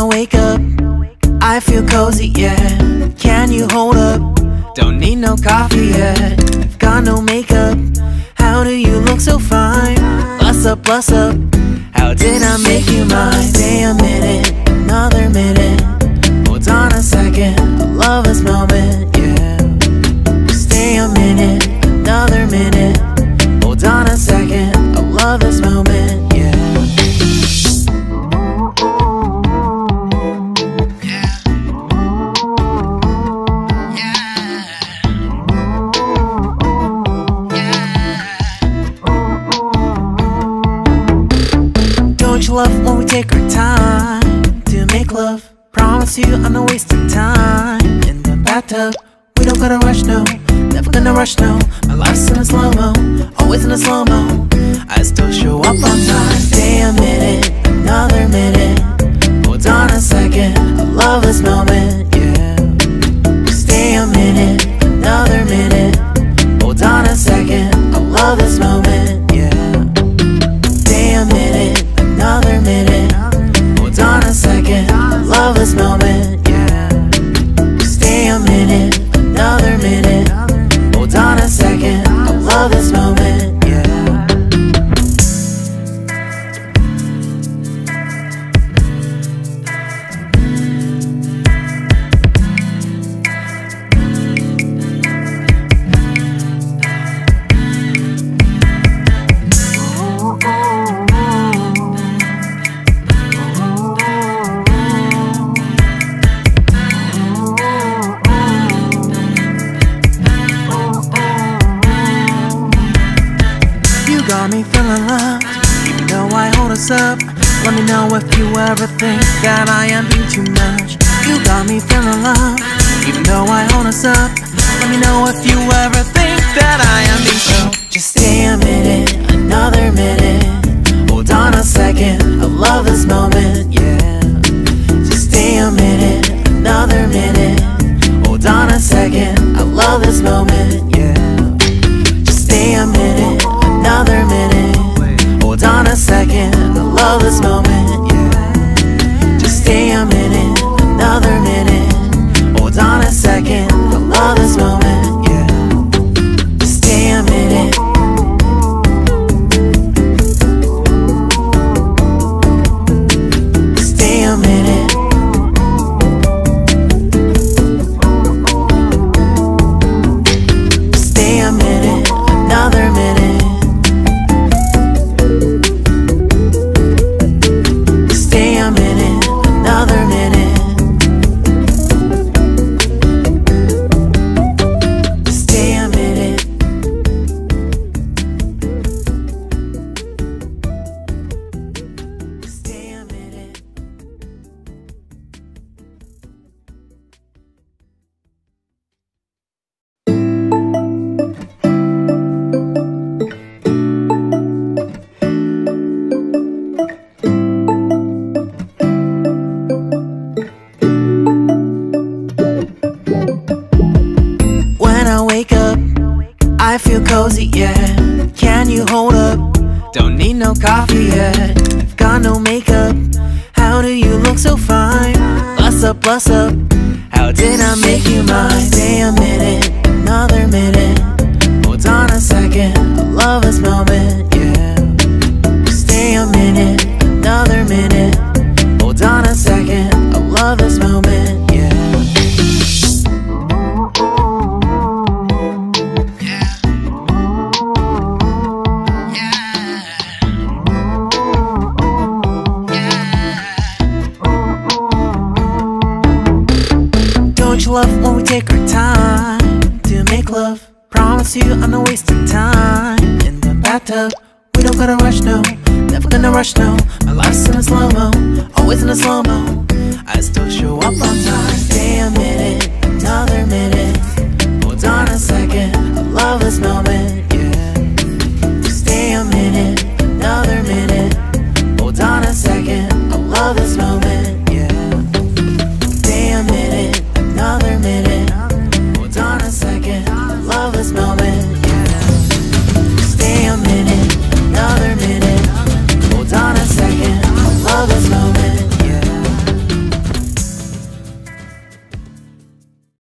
I wake up, I feel cozy, yeah. Can you hold up? Don't need no coffee yet. I've got no makeup. How do you look so fine? Bust up, bust up. How did I make you mine? Stay a minute, another minute. Hold on a second, I love this moment, yeah. Stay a minute, another minute. Hold on a second, I love this moment. Love when we take our time to make love. Promise you I'm not wasting time in the bathtub. We don't gotta rush, no. Never gonna rush, no. My life's in a slow-mo, always in a slow-mo. I still show up on time. Stay a minute, another minute. Hold on a second, I love this moment, yeah. Stay a minute, another minute. Hold on a second, I love this moment, yeah. Stay a minute, another minute. Hold on a second, I love this moment, yeah. Stay a minute, another minute. Hold on a second, I love this moment, yeah. Up. Let me know if you ever think that I am being too much. You got me feeling love, even though I hold us up. Let me know if you ever think that I am being so. Just stay a minute, another minute. Hold on a second, I love this moment, yeah. Just stay a minute, another minute. Hold on a second, I love this moment, yeah. Just stay a minute, another minute. Hold on a second, I love this moment, yeah. Just stay a minute, another minute. Hold on a second, I love this moment, yeah. Just stay a minute. Stay a minute. Stay a minute, another minute. Cozy, yeah. Can you hold up? Don't need no coffee yet. I've got no makeup. How do you look so fine? Bust up, bust up. How did I make you mine? Stay a minute, another minute. Hold on a second, I love this moment, yeah. Stay a minute, another minute. Hold on a second, I love this moment, yeah. Love when we take our time to make love. Promise you I'm not wasting time in the bathtub. We don't gotta rush, no. Never gonna rush, no. My life's in a slow-mo, always in a slow-mo. I still show up on time. Stay a minute, another minute. Hold on a second, I love this moment.